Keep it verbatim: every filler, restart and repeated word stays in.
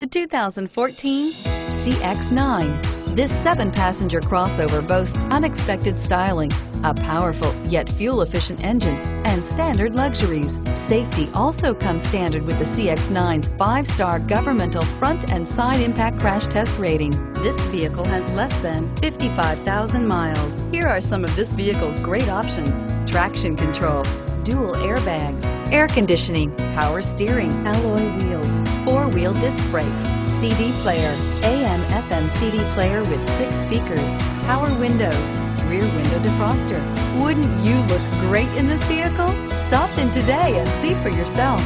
The two thousand fourteen C X nine. This seven passenger crossover boasts unexpected styling, a powerful yet fuel-efficient engine, and standard luxuries. Safety also comes standard with the C X nine's five star governmental front and side impact crash test rating. This vehicle has less than fifty-five thousand miles. Here are some of this vehicle's great options: traction control, dual airbags, air conditioning, power steering, alloy wheels, four-wheel disc brakes, C D player, A M F M C D player with six speakers, power windows, rear window defroster. Wouldn't you look great in this vehicle? Stop in today and see for yourself.